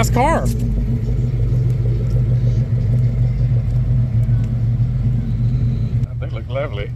Nice car. They look lovely.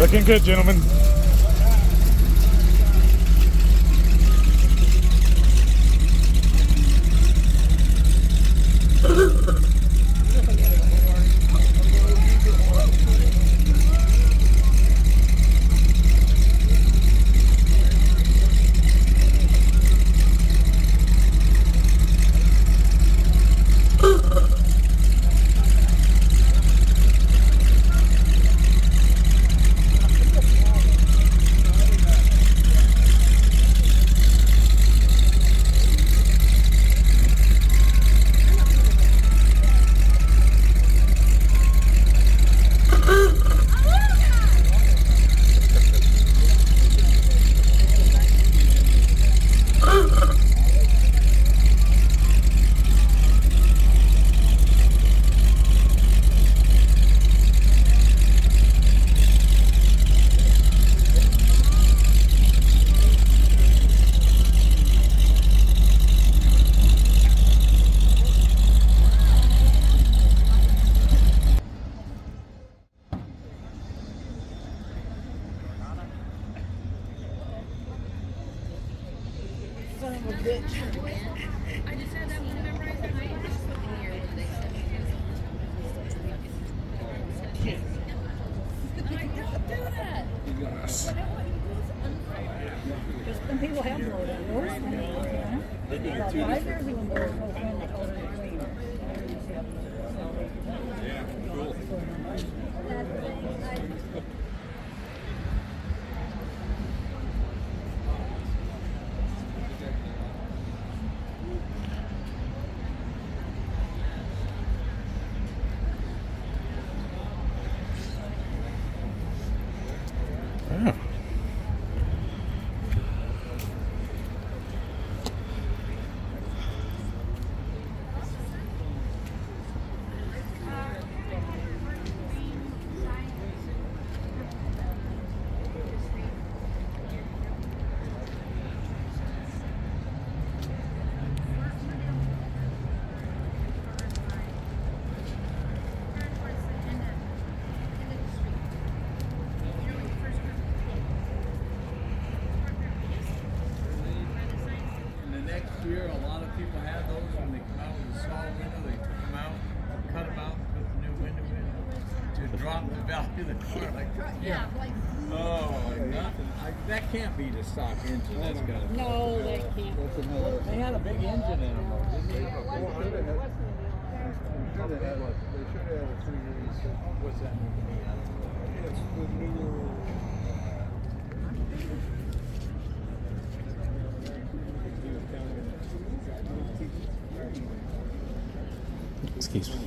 Looking good, gentlemen. Yeah. Excuse me.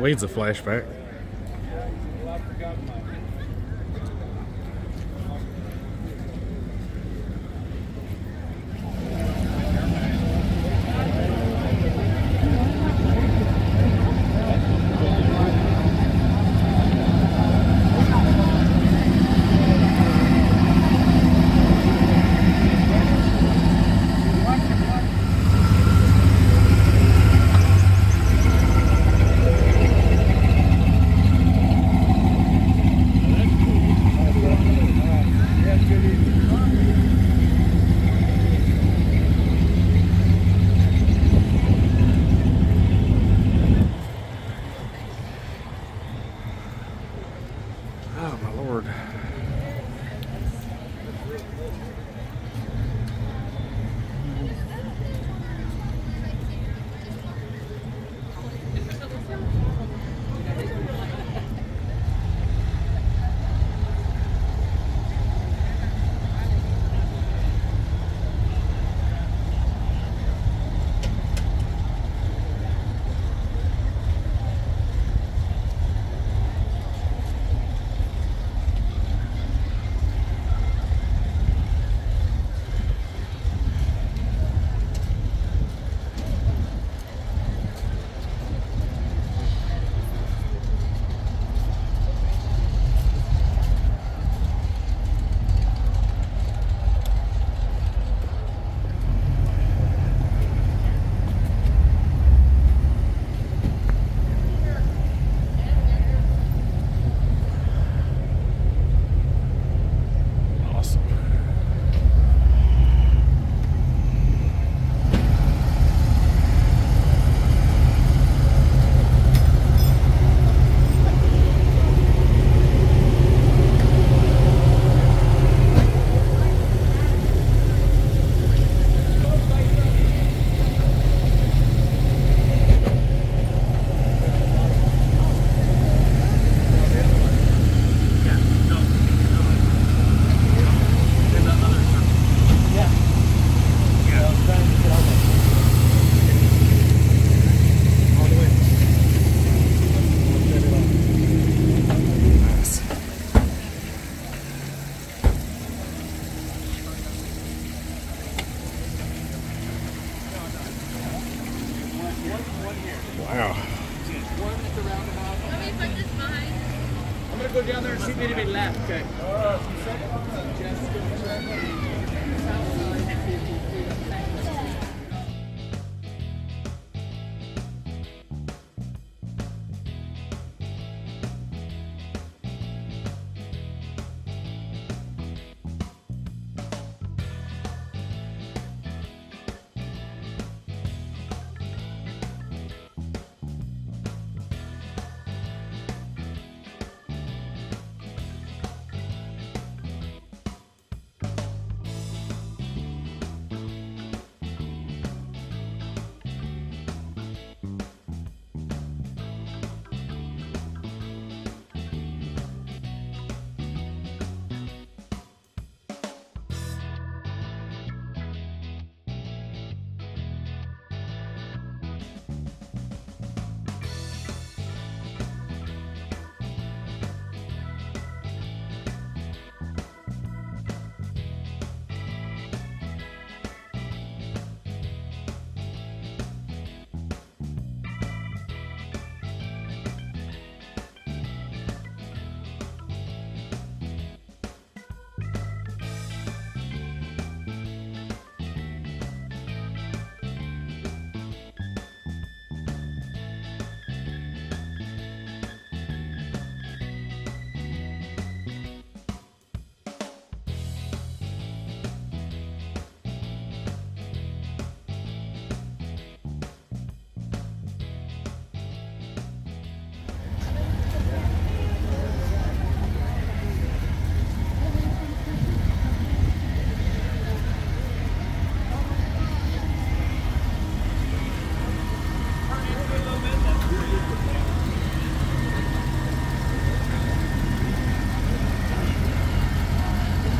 Wade's a flashback. One here. Wow. One at the roundabout. Let me put this behind. I'm going to go down there and see if they didn't left. Okay.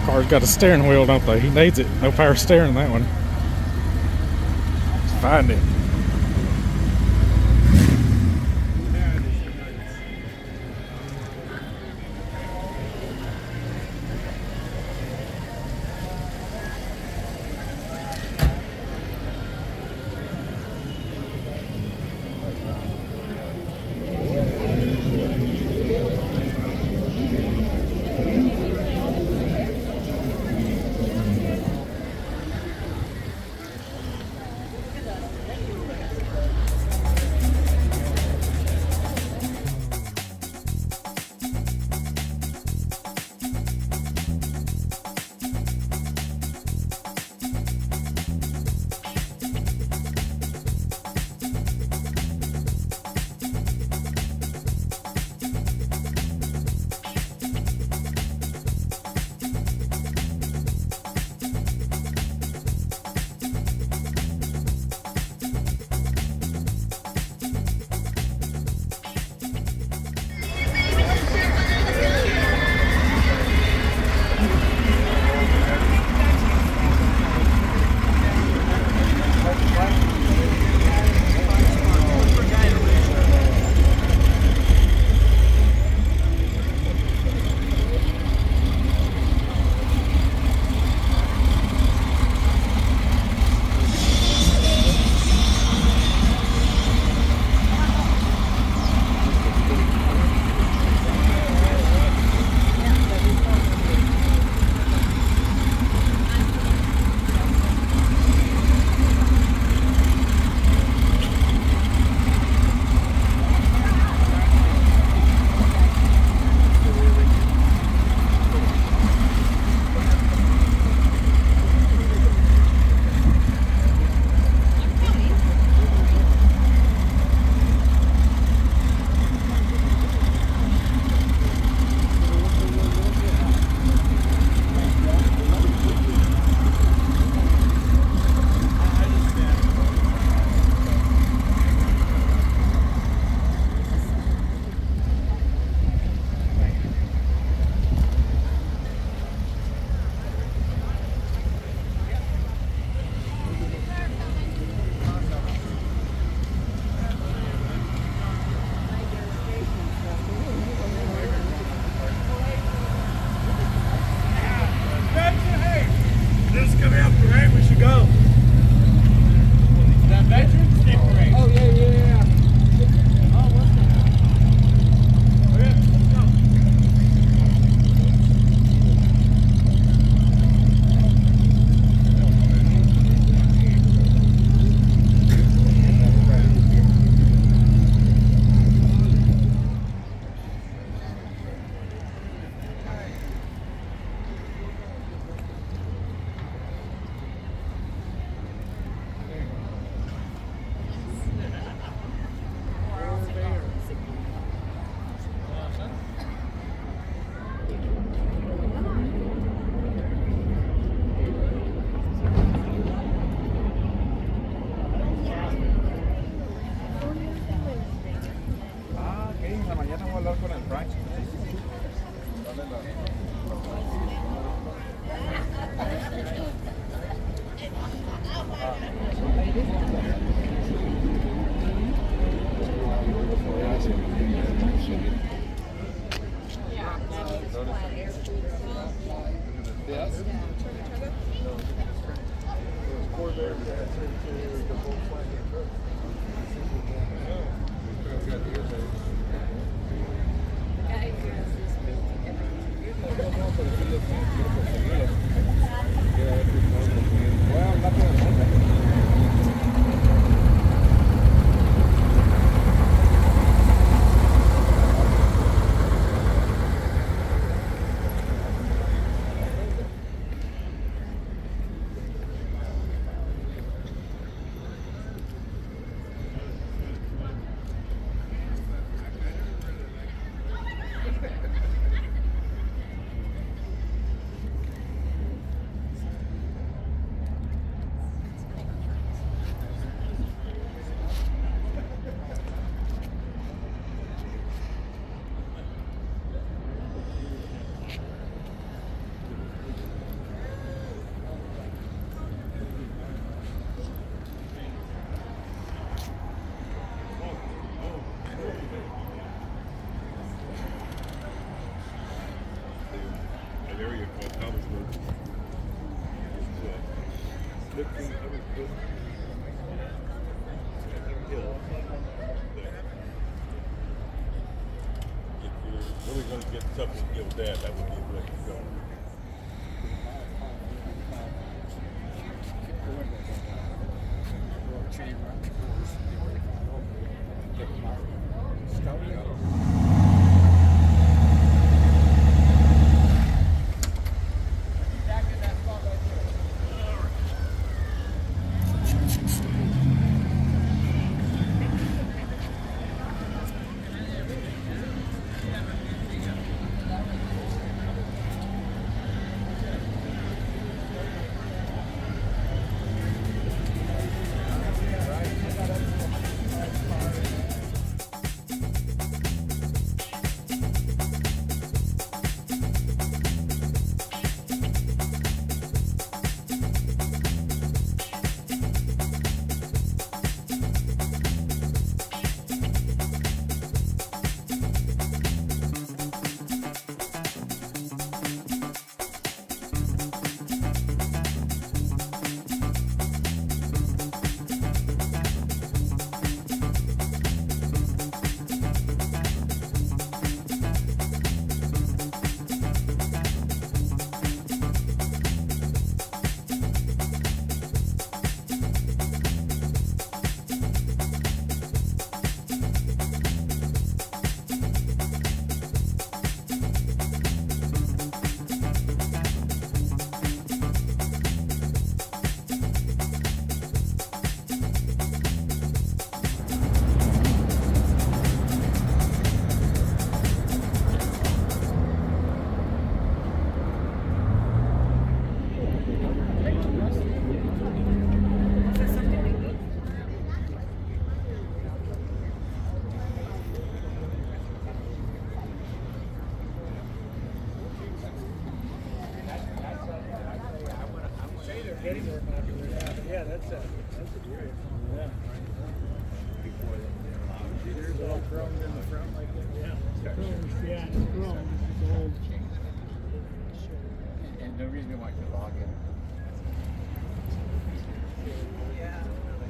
Car's got a steering wheel, don't they? He needs it. No power steering that one. Let's find it.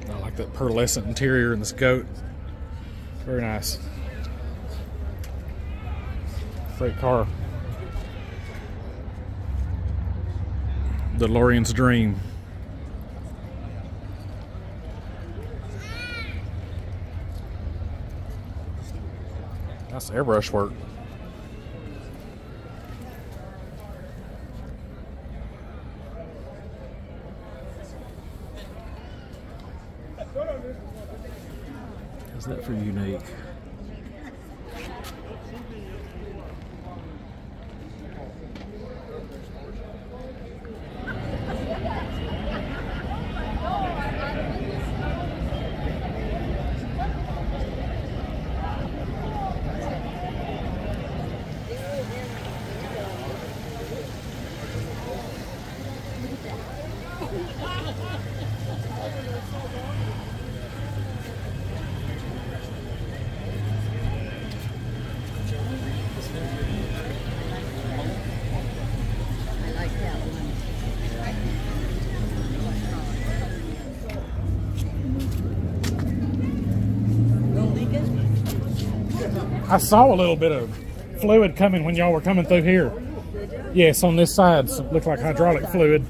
I like that pearlescent interior in this goat. Very nice. Great car. DeLorean's dream. That's airbrush work. Is that for unique? I saw a little bit of fluid coming when y'all were coming through here. Yes, on this side, so it looked like hydraulic fluid.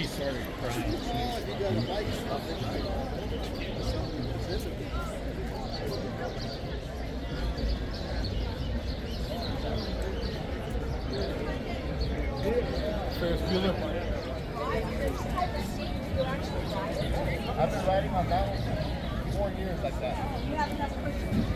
She started crying. Ferris Bueller. I've been riding on that one for 4 years like that. You have enough questions?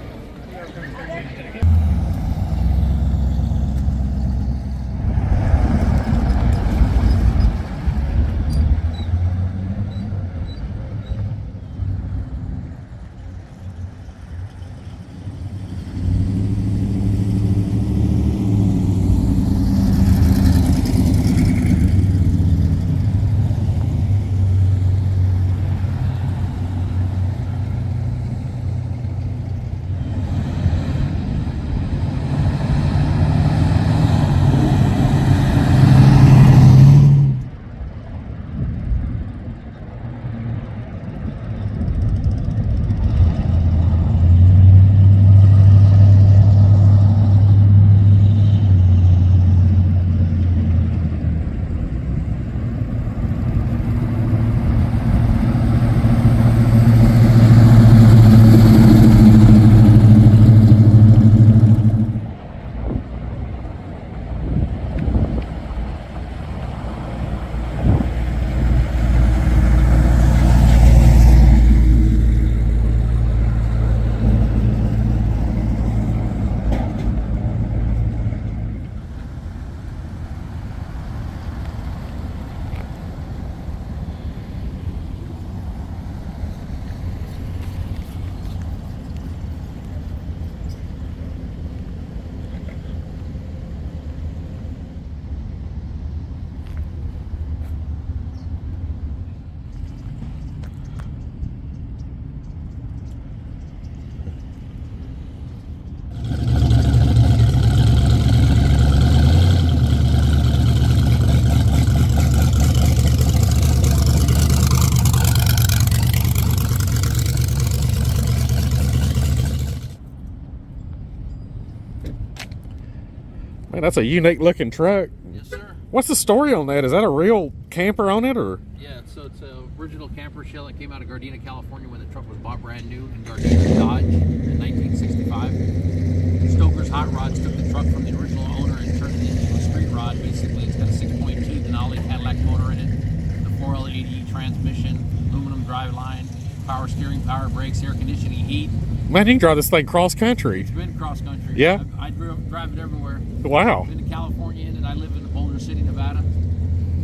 Man, that's a unique looking truck. Yes, sir. What's the story on that? Is that a real camper on it, or? Yeah, so it's an original camper shell that came out of Gardena, California, when the truck was bought brand new in Gardena Dodge in 1965. Stoker's Hot Rods took the truck from the original owner and turned it into a street rod. Basically, it's got a 6.2 Denali Cadillac motor in it, the 4L80E transmission, aluminum driveline, power steering, power brakes, air conditioning, heat. Man, you can drive this thing cross-country. It's been cross-country. Yeah? I drive it everywhere. Wow. I've been to California, and I live in Boulder City, Nevada.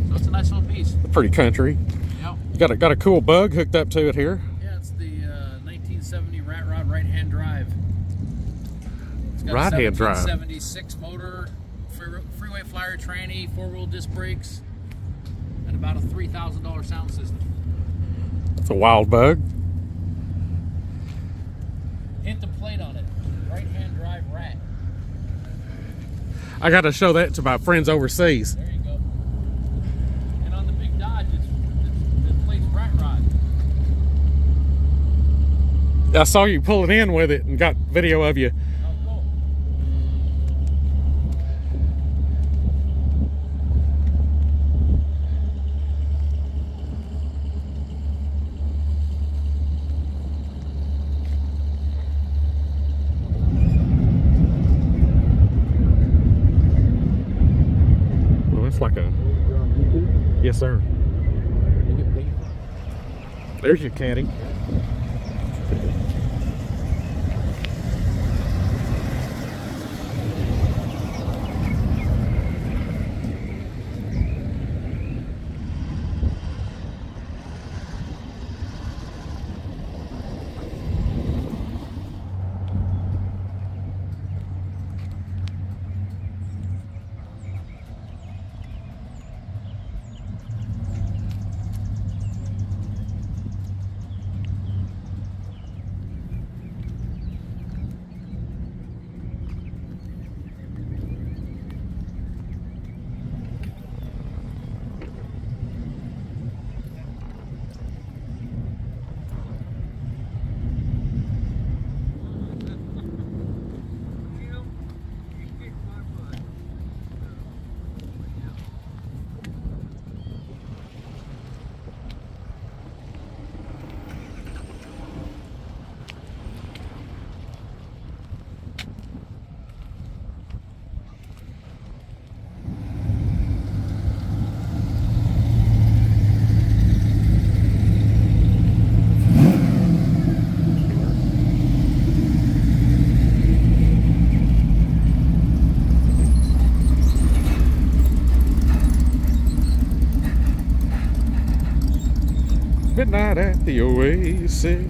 So it's a nice little piece. Pretty country. Yeah. You got a cool bug hooked up to it here. Yeah, it's the 1970 Rat Rod right-hand drive. It's got right-hand drive. 76 motor, freeway flyer tranny, four-wheel disc brakes, and about a $3,000 sound system. That's a wild bug. Hit the plate on it. Right-hand drive Rat. I got to show that to my friends overseas. There you go. And on the big Dodge, it's plates Rat Rod. I saw you pulling in with it and got video of you. Oh, cool. Like a, yes sir. There's your caddy. Midnight at the Oasis.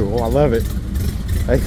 cool. I love it. Hey.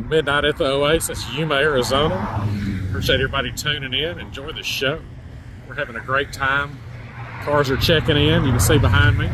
doing? Midnight at the Oasis, Yuma, Arizona. Appreciate everybody tuning in. Enjoy the show. We're having a great time. Cars are checking in. You can see behind me.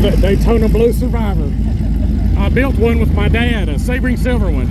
That Daytona Blue Survivor. I built one with my dad, a Sebring Silver one.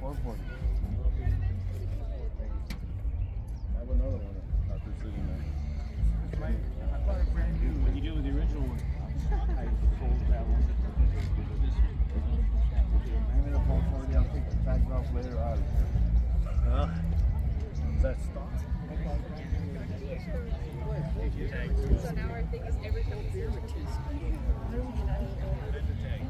440. I have another one after sitting there. I bought a brand new. What you do with the original one? I sold that one. I ended up on 40. I'll take the tags off later out. Huh? Is that stock? So now our thing is every time beer, which is yeah. Have a great day.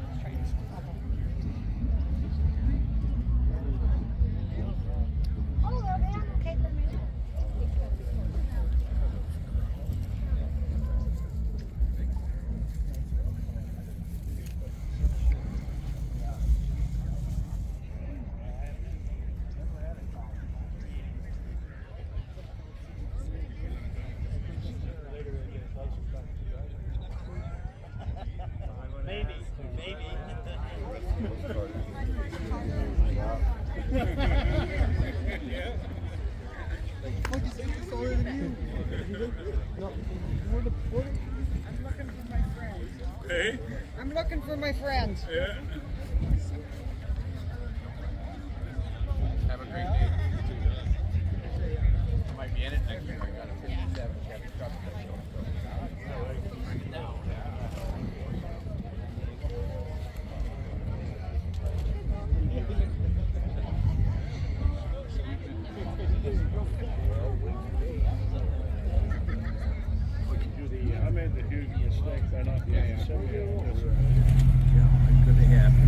I might be in it next year. I got a 57 Chevy truck. I made the huge mistakes. I knocked the 57. Yeah. Could have happened.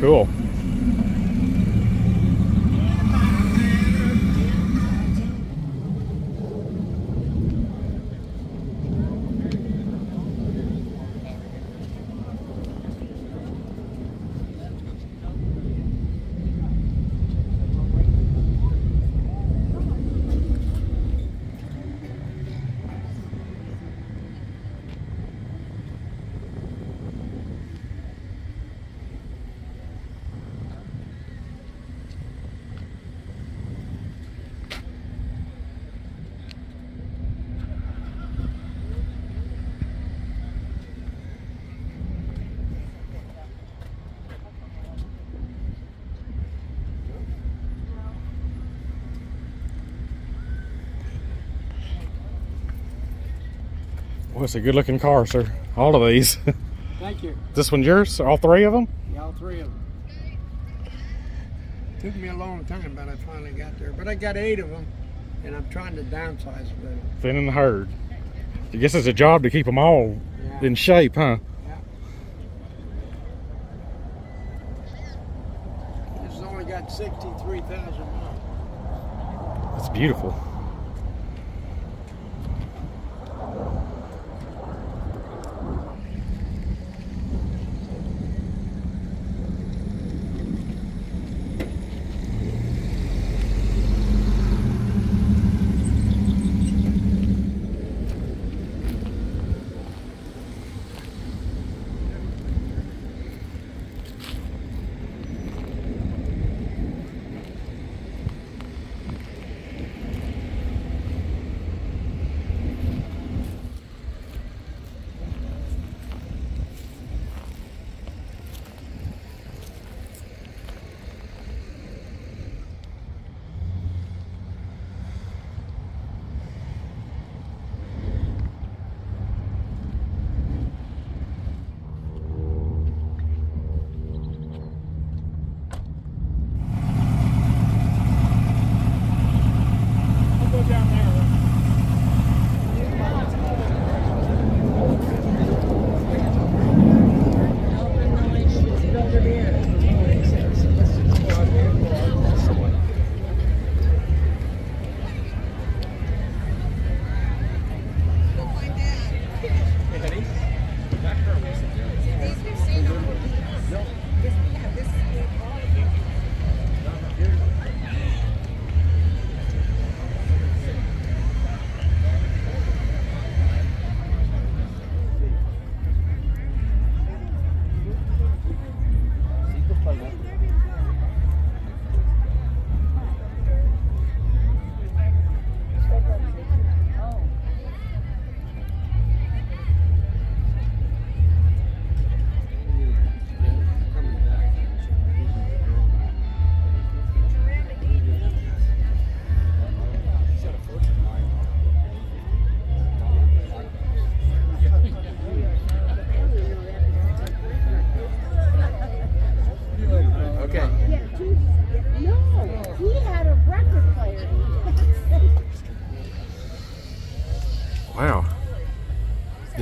Cool. Well, it's a good looking car, sir. All of these. Thank you. This one's yours? All three of them? Yeah, all three of them. It took me a long time, but I finally got there. But I got 8 of them, and I'm trying to downsize them. Thin in the herd. I guess it's a job to keep them all in shape, huh? Yeah. This has only got 63,000 miles. That's beautiful.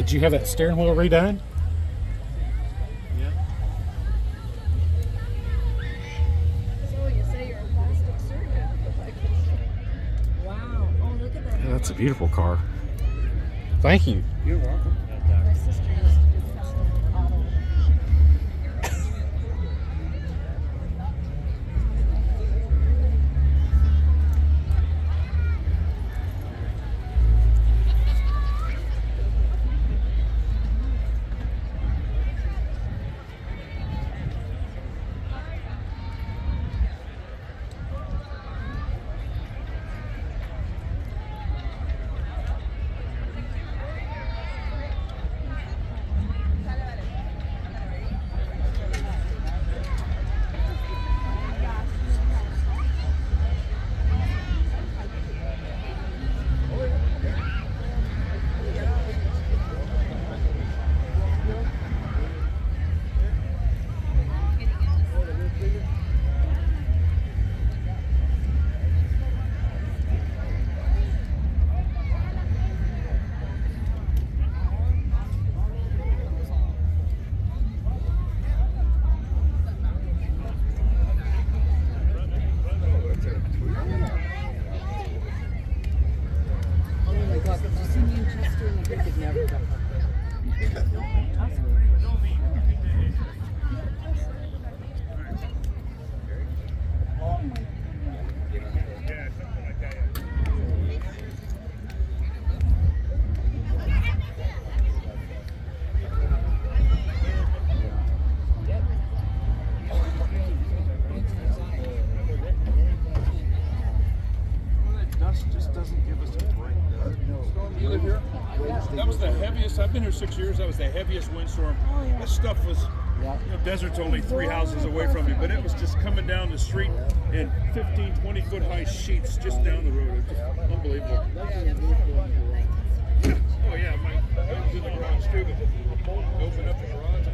Did you have that steering wheel redone? Yeah. So you say you're a plastic surgeon. Wow. Oh, look at that. Yeah, that's a beautiful car. Thank you. You're welcome. My sister used to do that stuff in auto. I've been here 6 years. That was the heaviest windstorm. Oh, yeah. That stuff was, you know, desert's only 3 houses away from you, but it was just coming down the street in 15, 20-foot high sheets just down the road. It was just unbelievable. Oh, yeah, I was in the garage too, but I opened up the garage.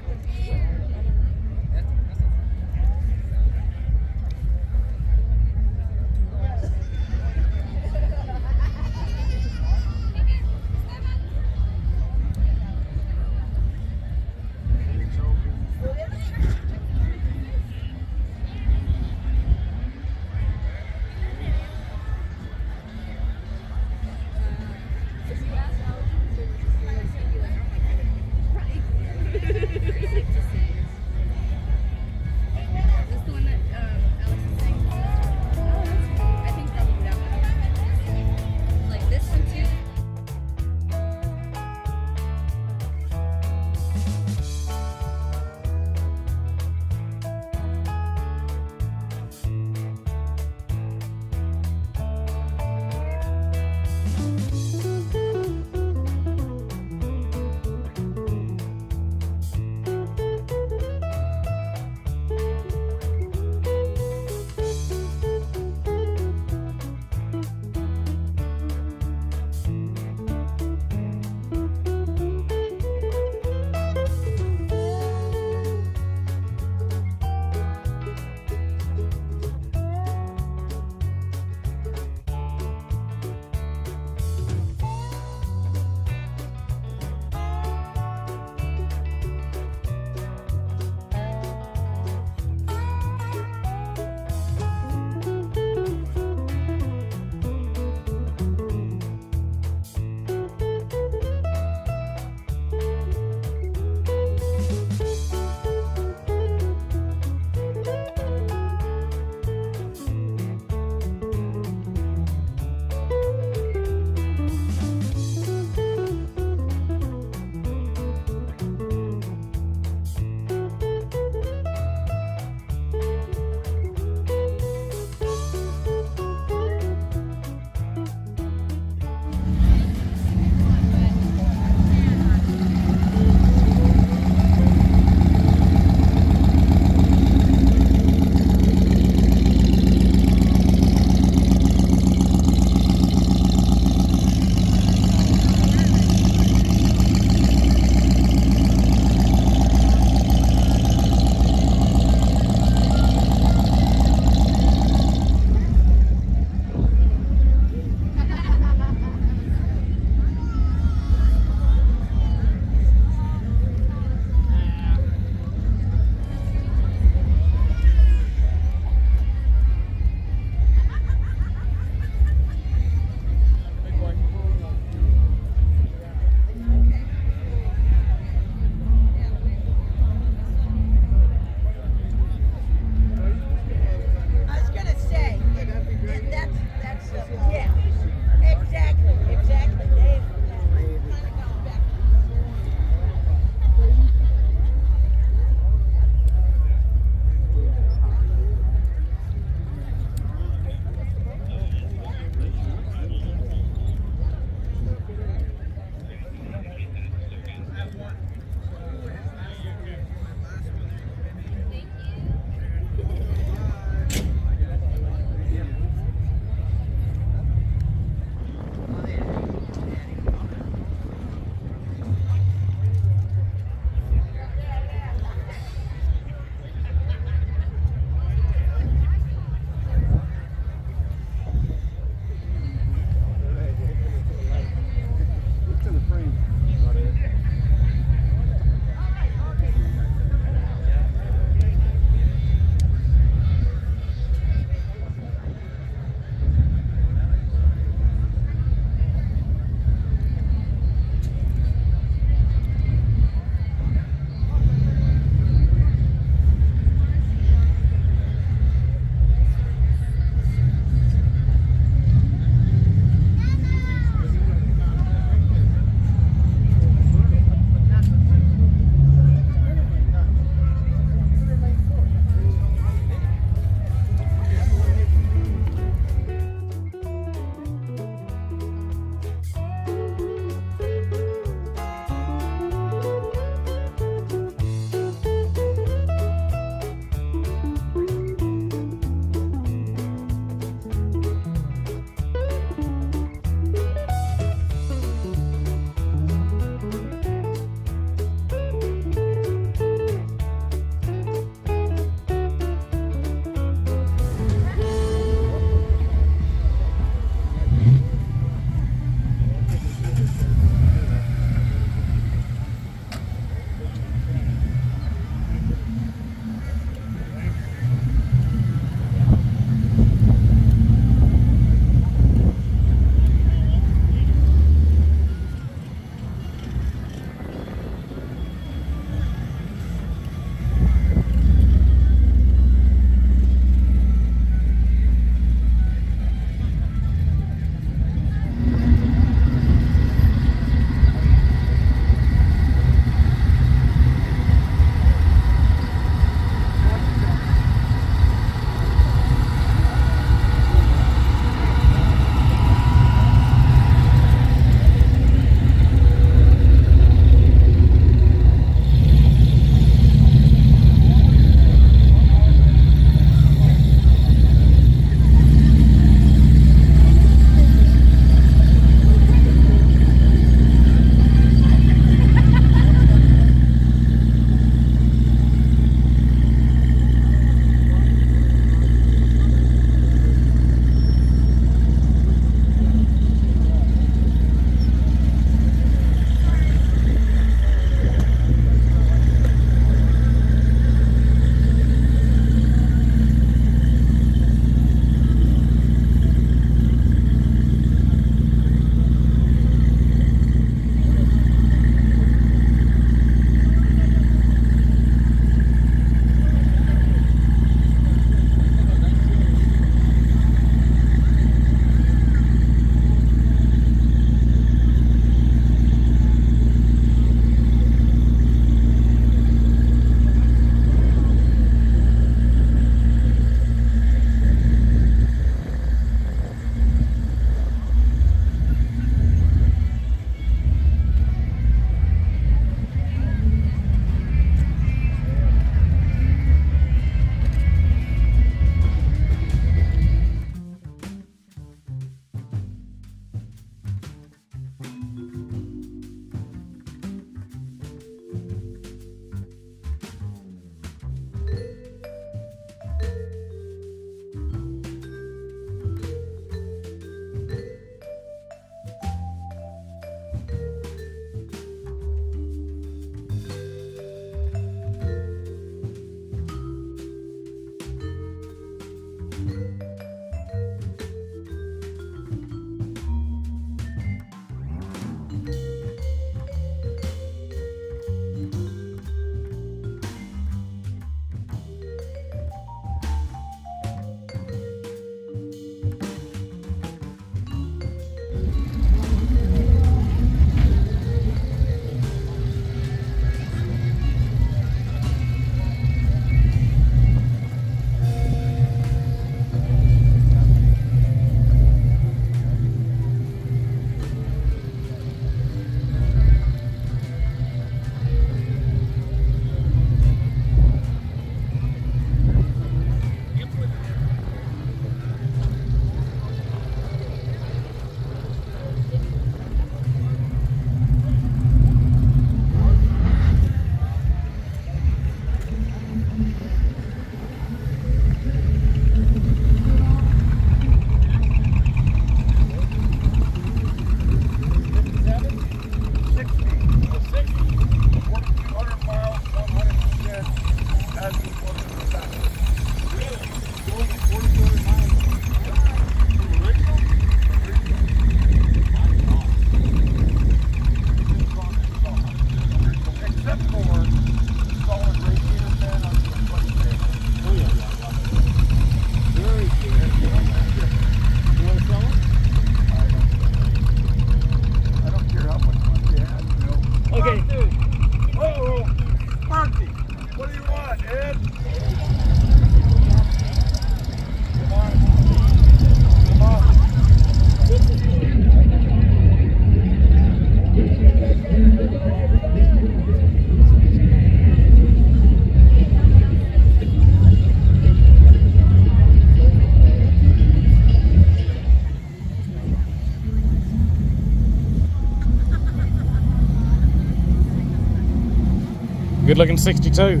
good looking 62.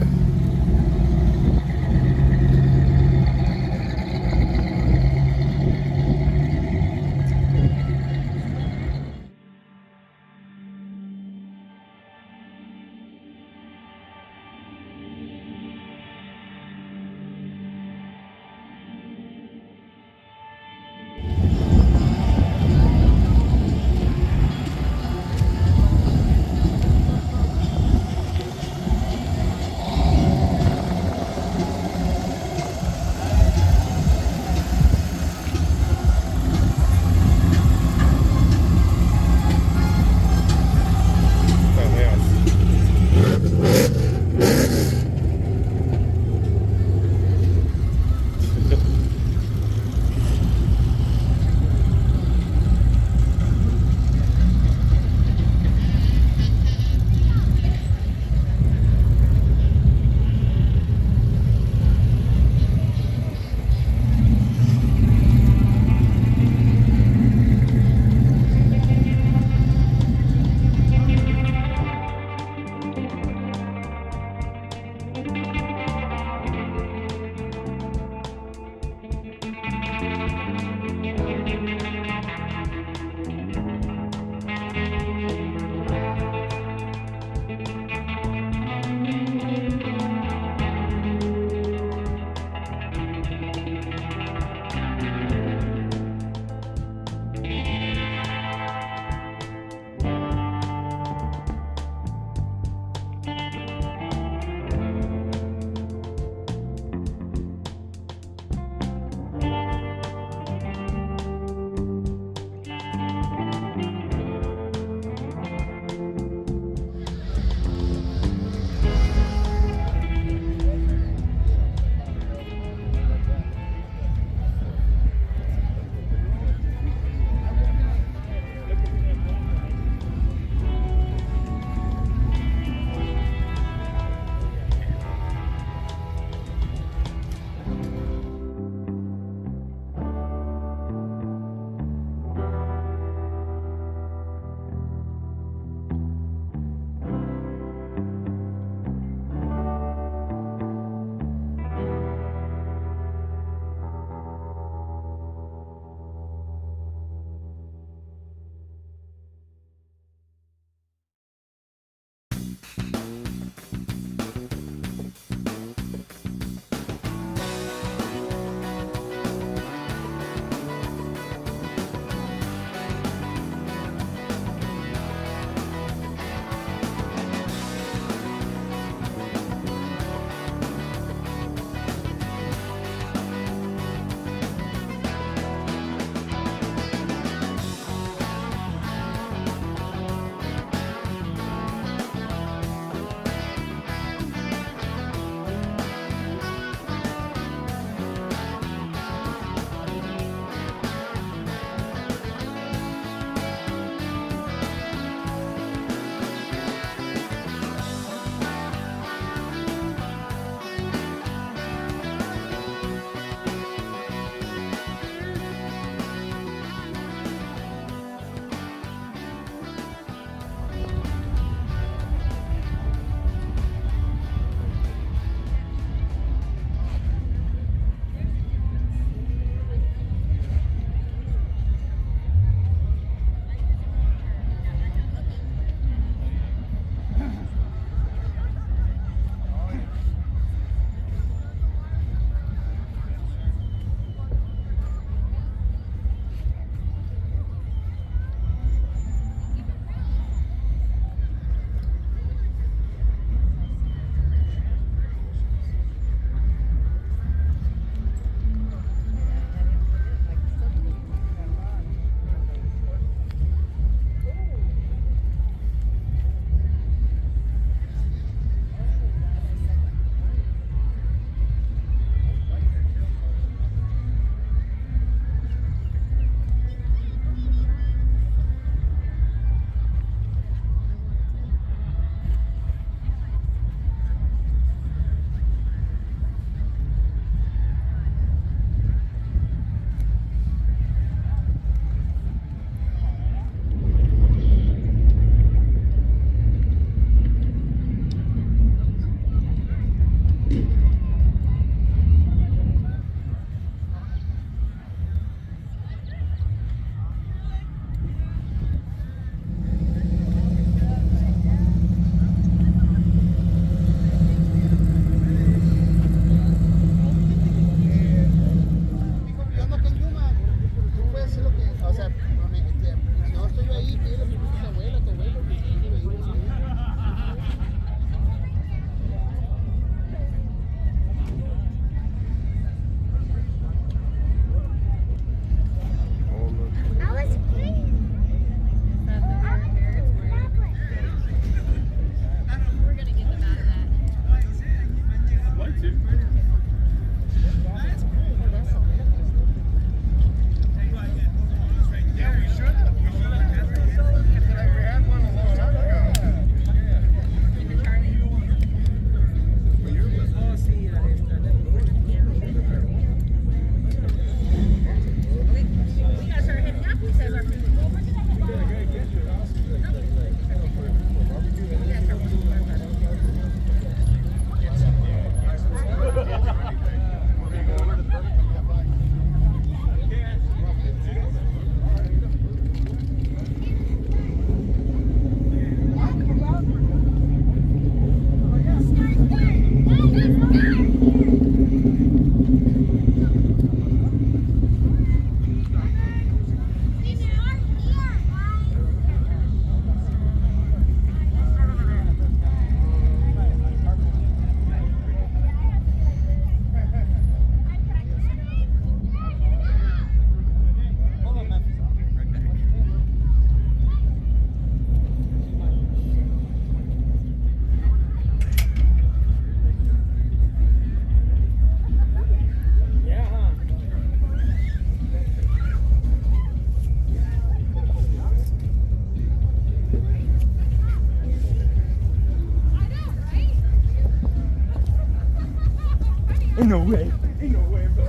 Ain't no way. Ain't no way, bro.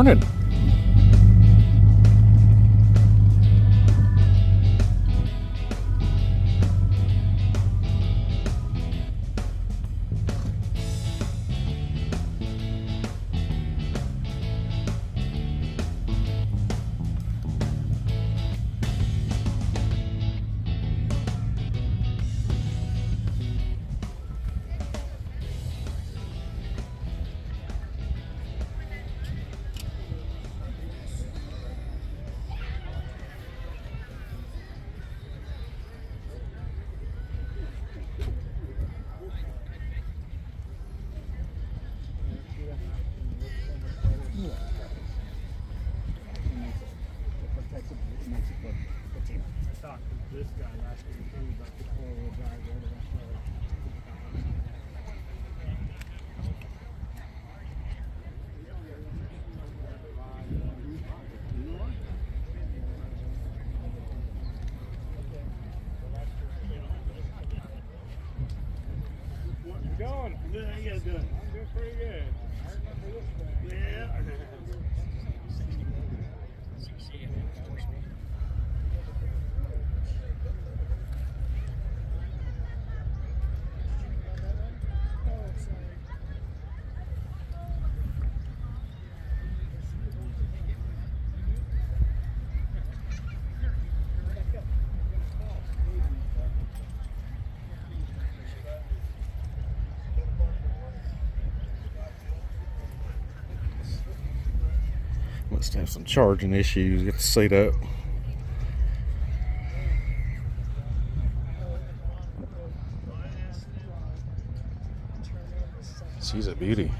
Morning. Must have some charging issues. Get the seat up. She's a beauty.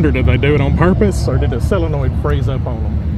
wonder, did they do it on purpose or did the solenoid freeze up on them?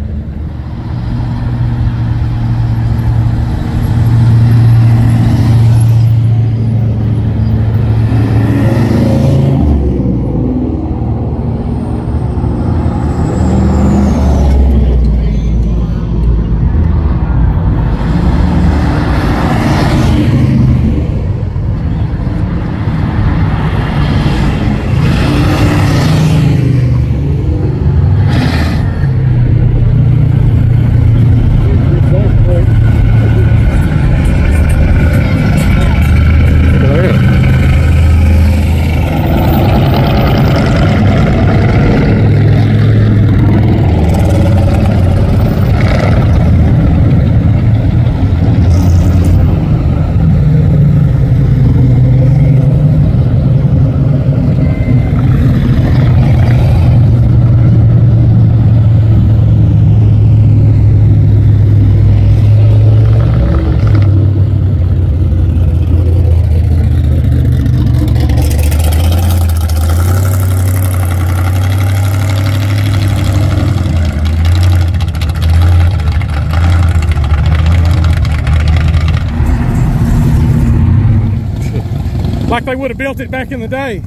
Like they would have built it back in the day.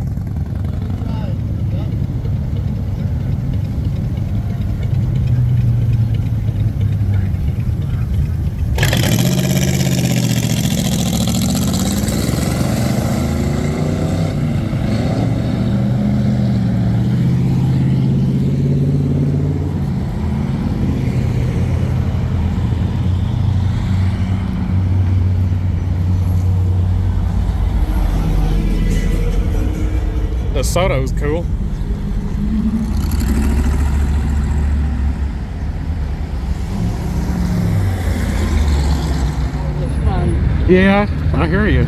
Soda was cool. Yeah, I hear you.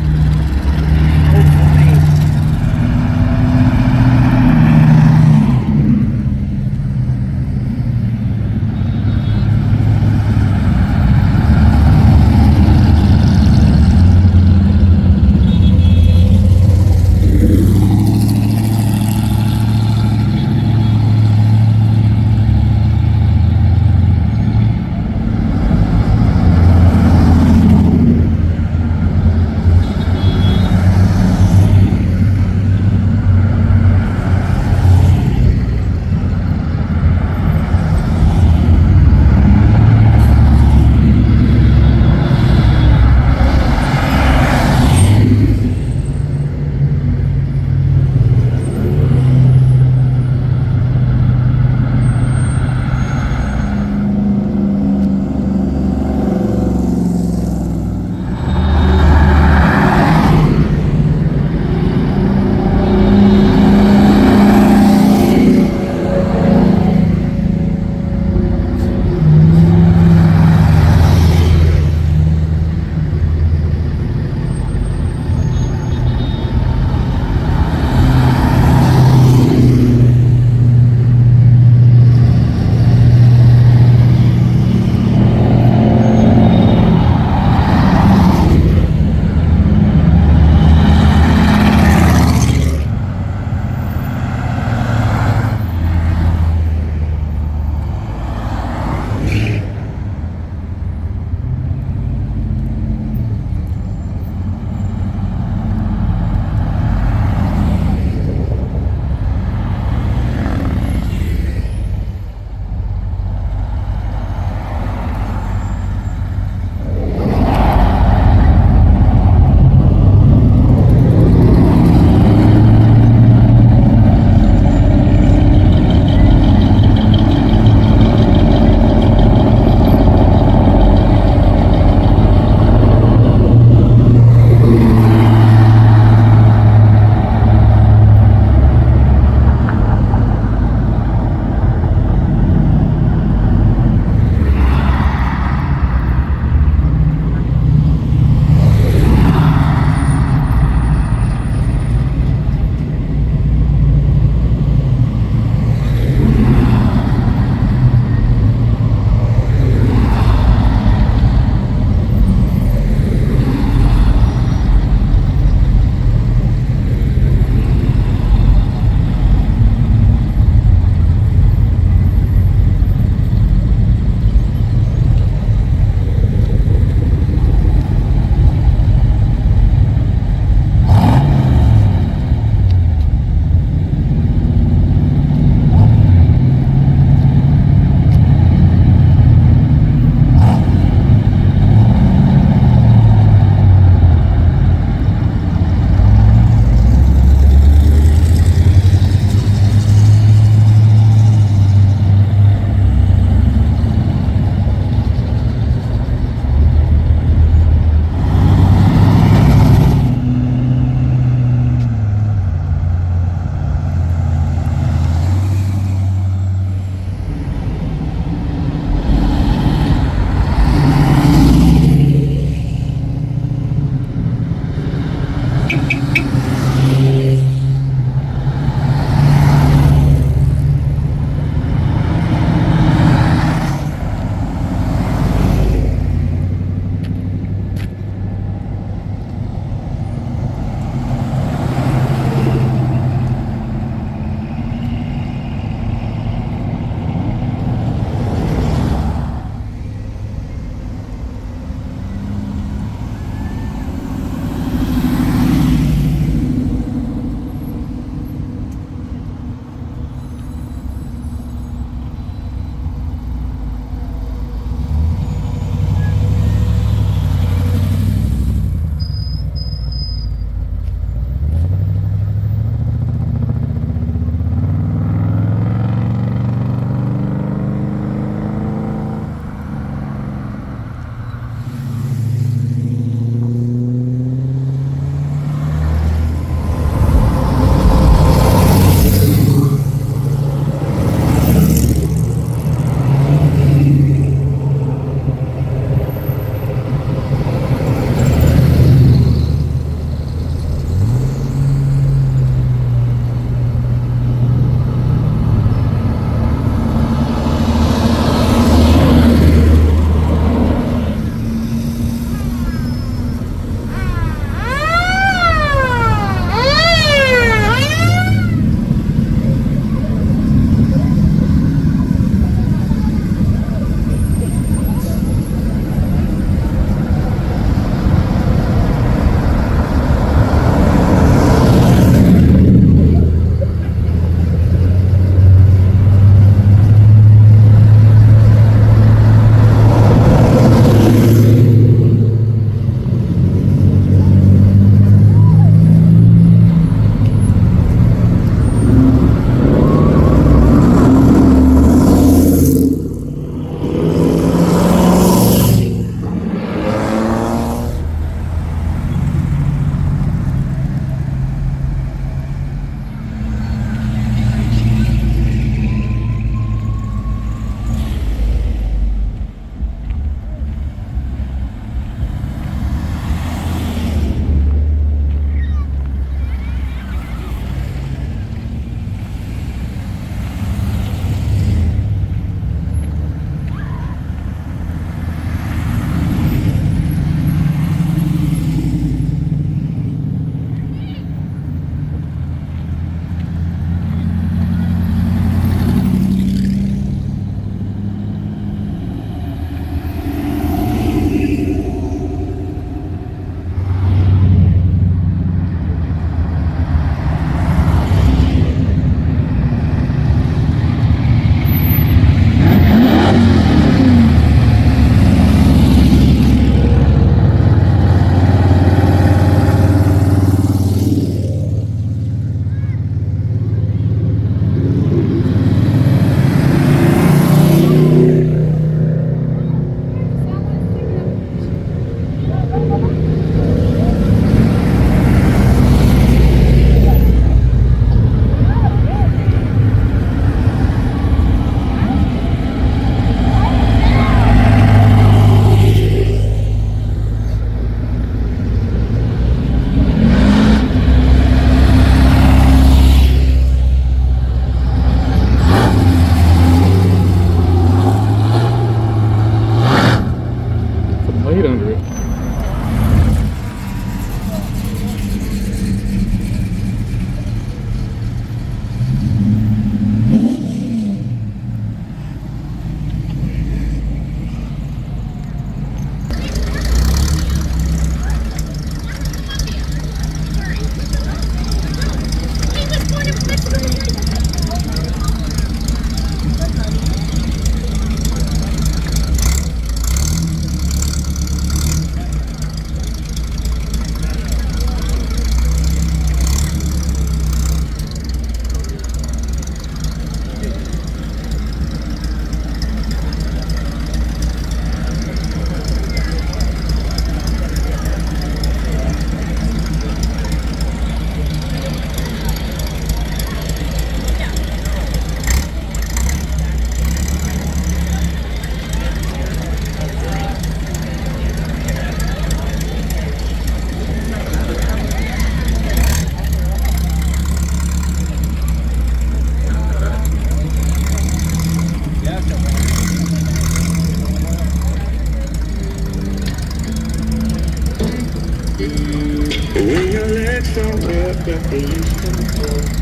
so bad that they used to enjoy.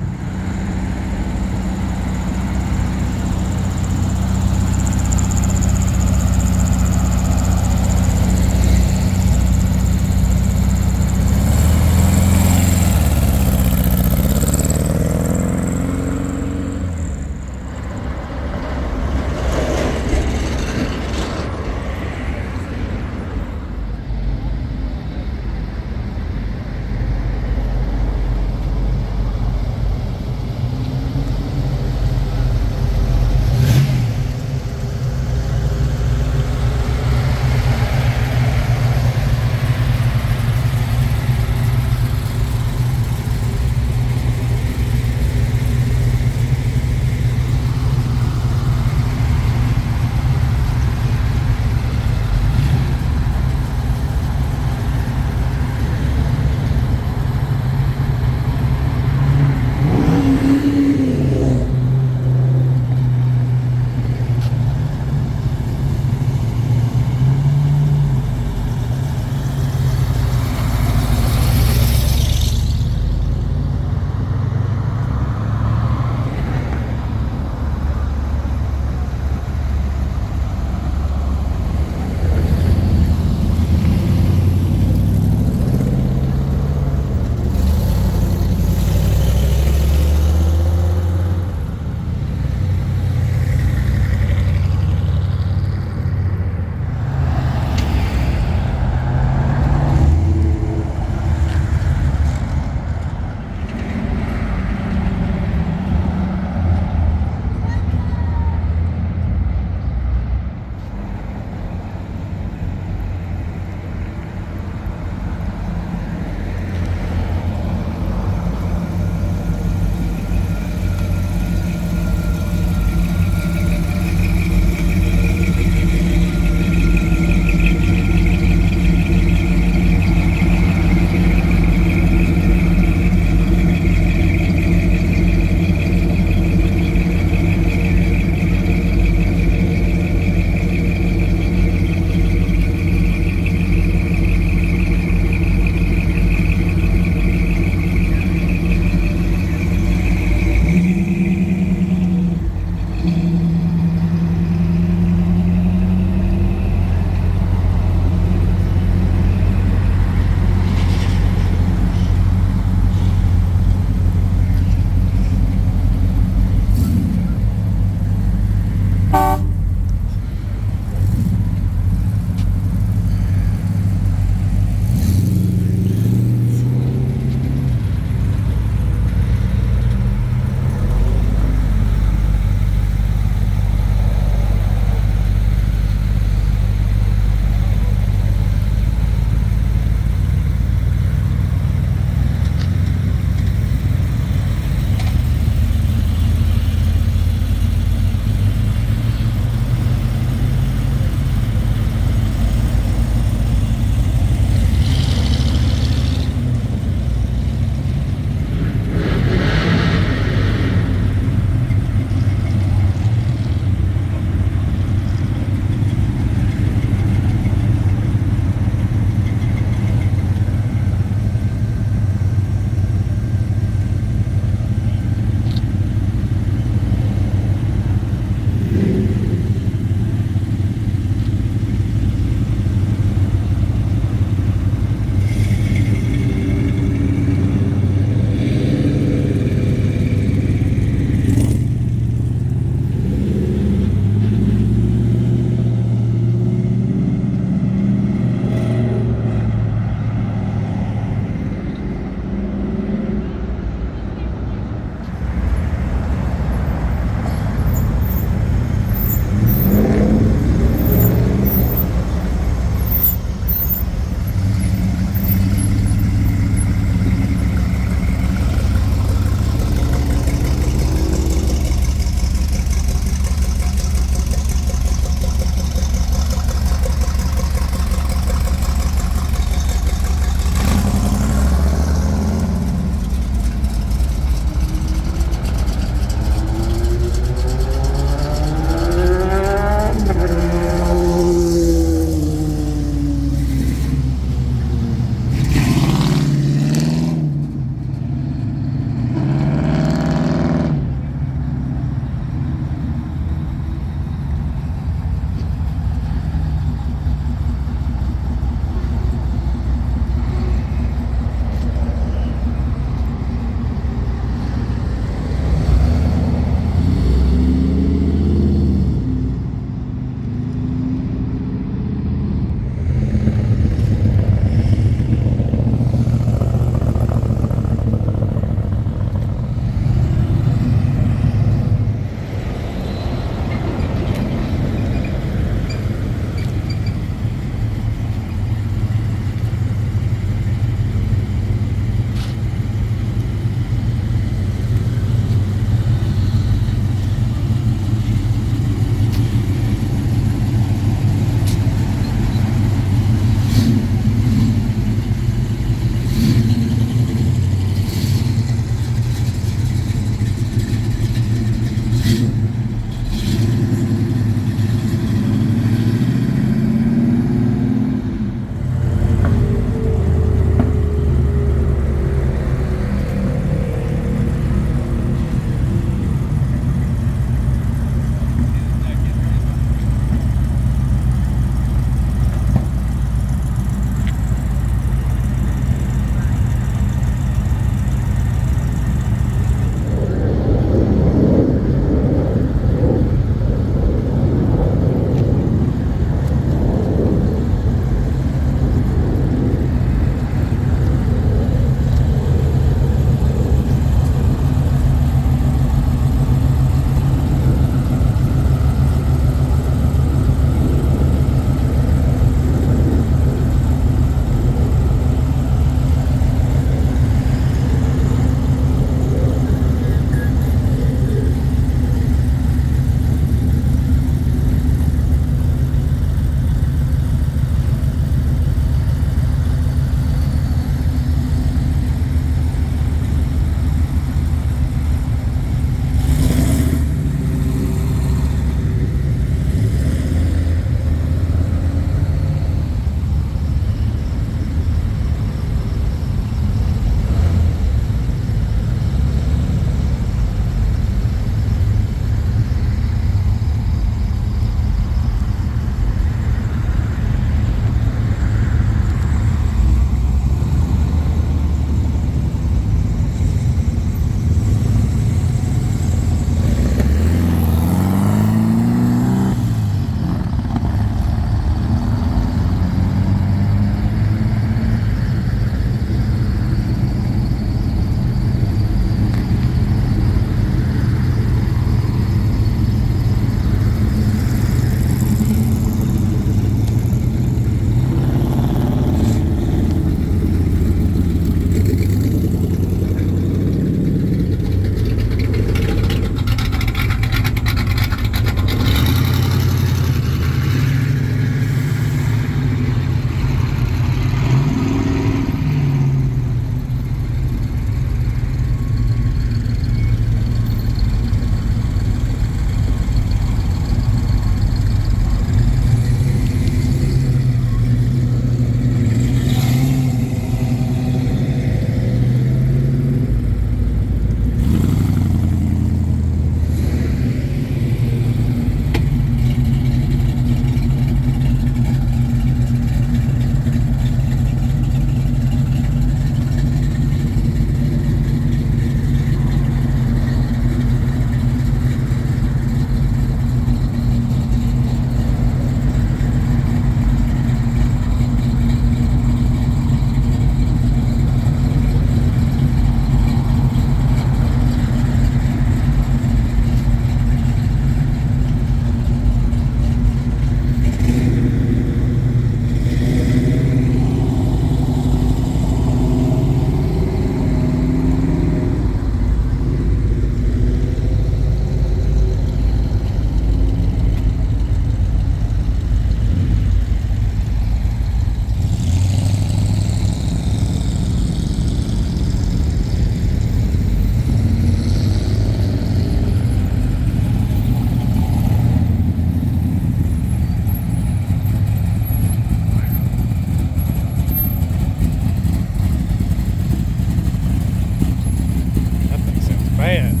man.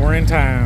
We're in time.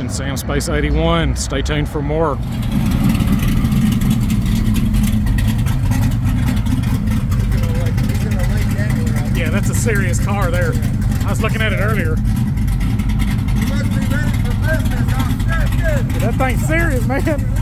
watching Samspace81. Stay tuned for more. Yeah, that's a serious car there. I was looking at it earlier. That thing's serious, man.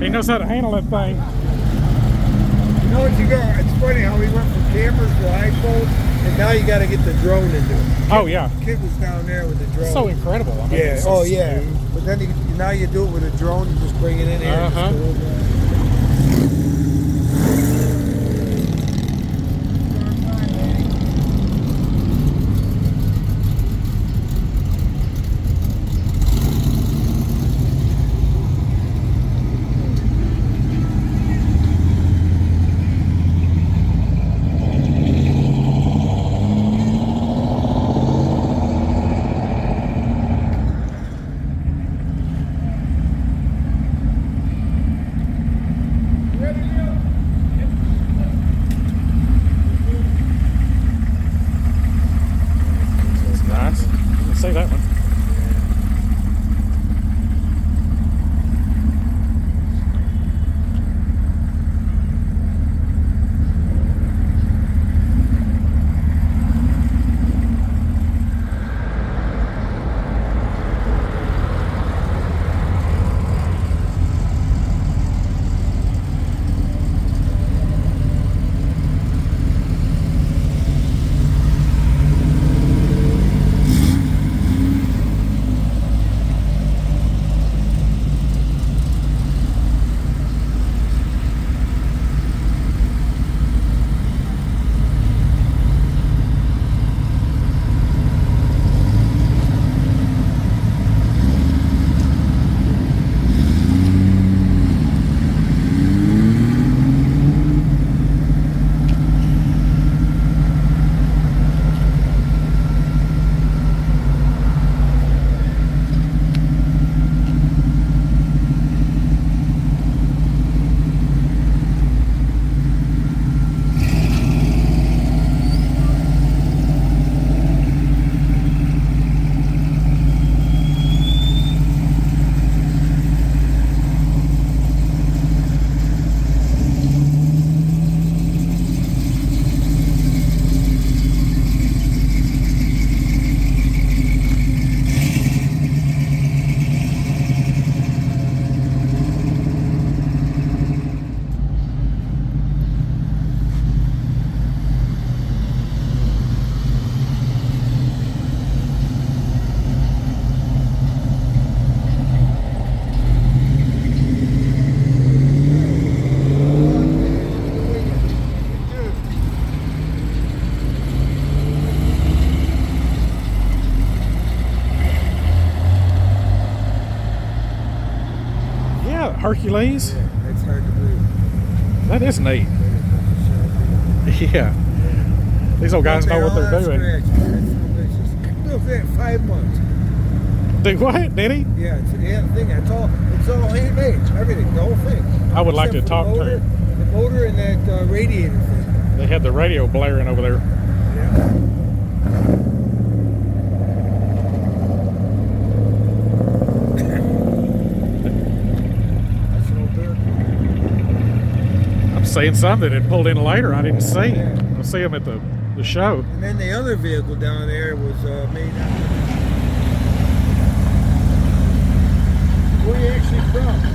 He knows how to handle that thing. You know what you got? It's funny how we went from campers to iPhones. And now you got to get the drone into it. Oh yeah. Kid was down there with the drone. So incredible. I mean, yeah. So oh yeah. Smooth. But then you, now you do it with a drone. You just bring it in here. Uh-huh. Hercules? Yeah, it's hard to believe. That is neat. Yeah. These old guys know what they're doing. Built that in 5 months. Did what? Did he? Yeah, it's the damn thing. It's all handmade. Everything, the whole thing. I would like to talk to him. The motor and that radiator thing. They had the radio blaring over there. Yeah. Seeing something that pulled in later, I didn't see. Yeah. I'll see them at the show. And then the other vehicle down there was made out of. Where are you actually from?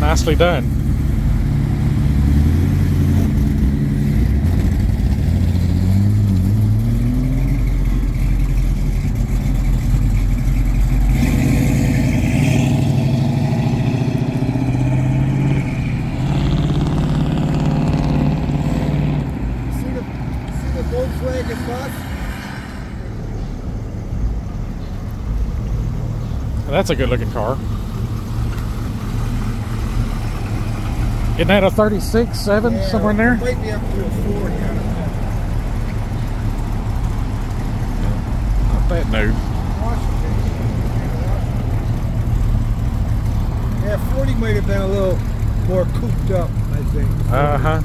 Nicely done. that's a good looking car. Isn't that a 36, 7, yeah, somewhere in there? Might be up to a 40. Not that new. Yeah, 40 might have been a little more cooped up, I think. Uh-huh.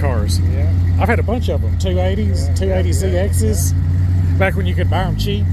Cars. Yeah. I've had a bunch of them. 280s, 280ZXs, back when you could buy them cheap.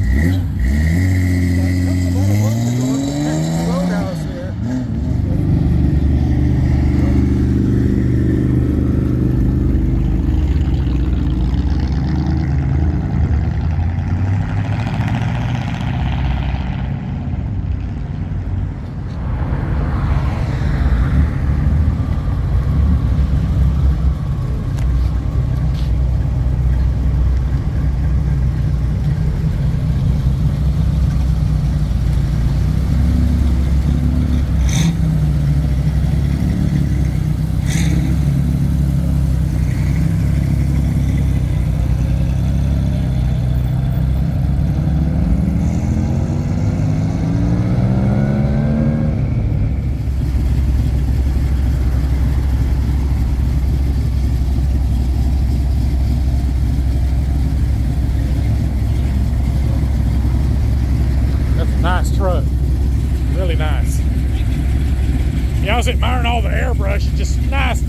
Admiring all the airbrush, just nice,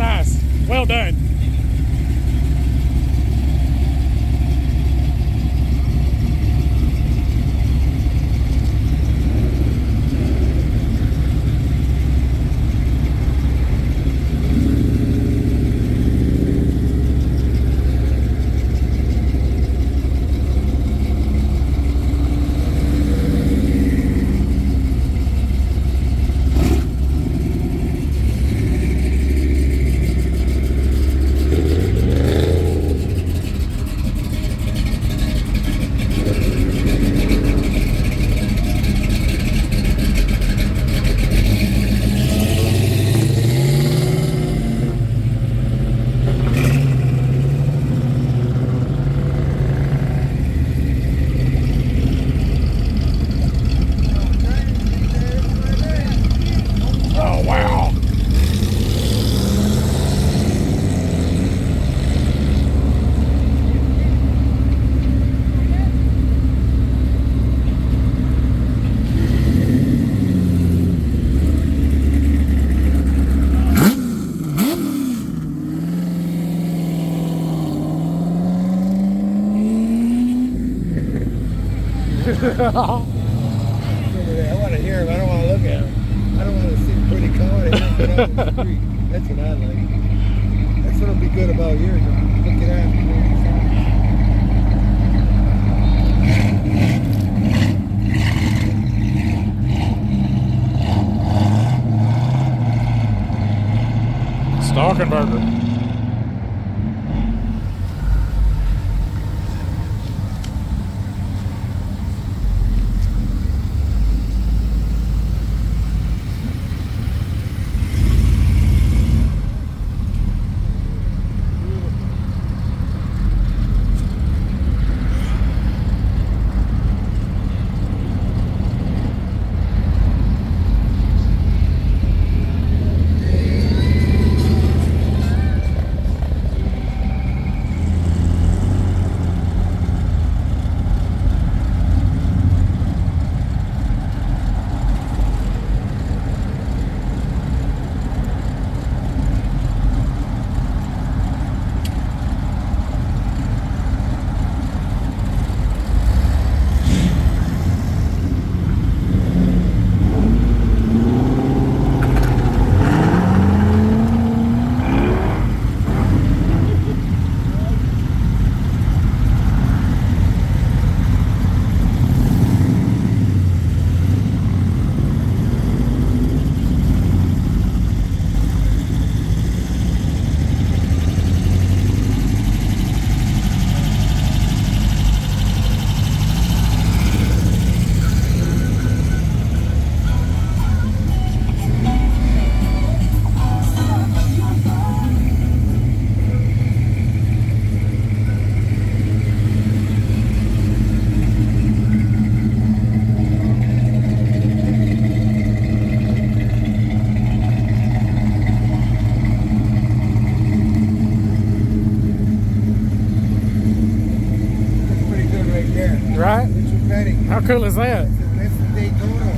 well done. I want to hear him. I don't want to look at him. I don't want to see pretty color on the street. That's what I like. That's what'll be good about yours. Look at that. Stalkenburger. cool is that? That's the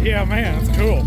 Yeah, man, that's cool.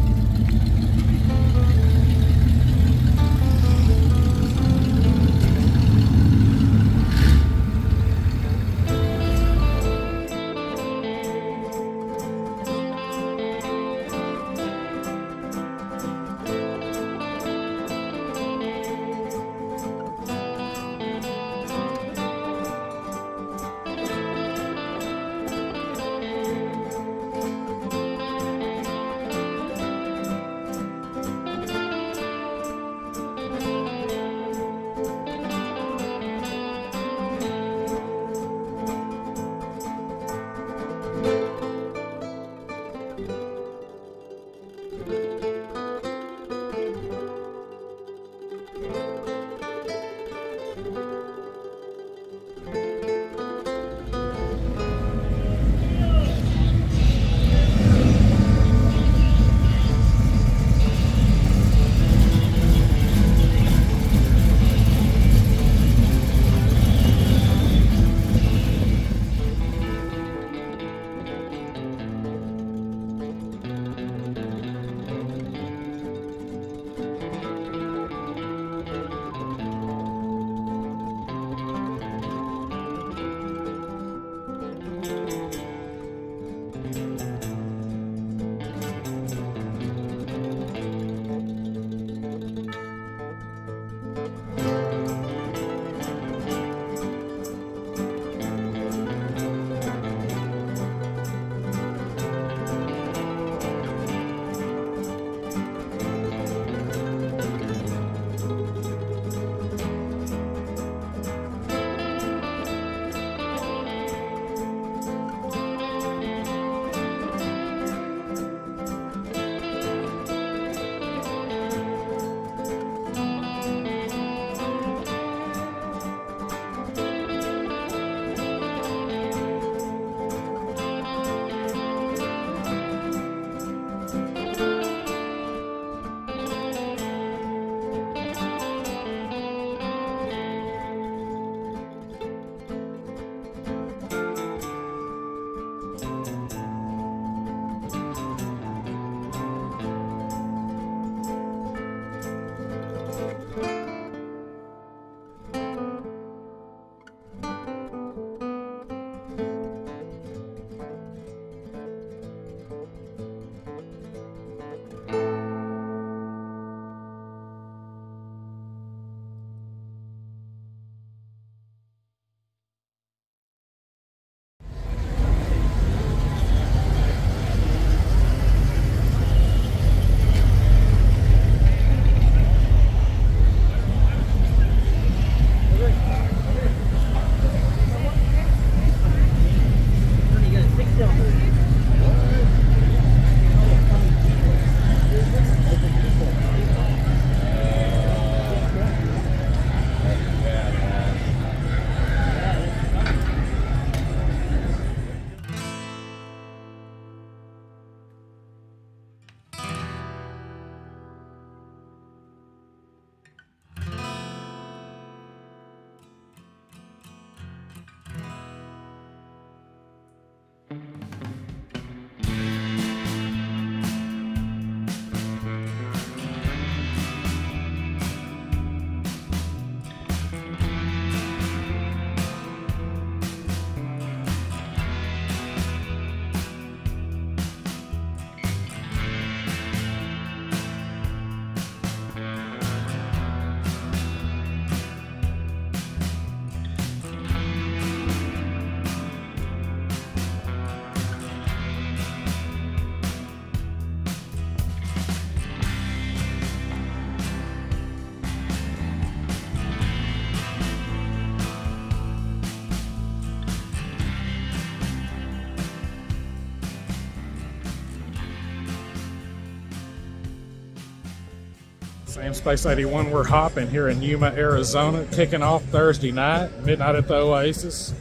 Samspace81, we're hopping here in Yuma, Arizona, kicking off Thursday night, Midnight at the Oasis.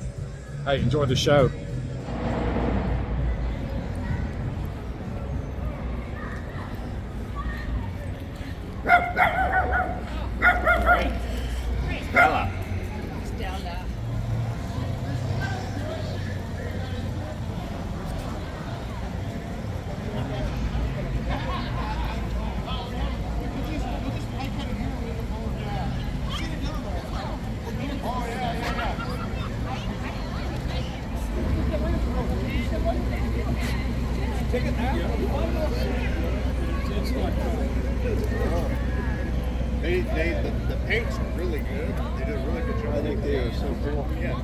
Hey, enjoy the show. The paint's really good. They did a really good job. I think they are so cool. Yeah.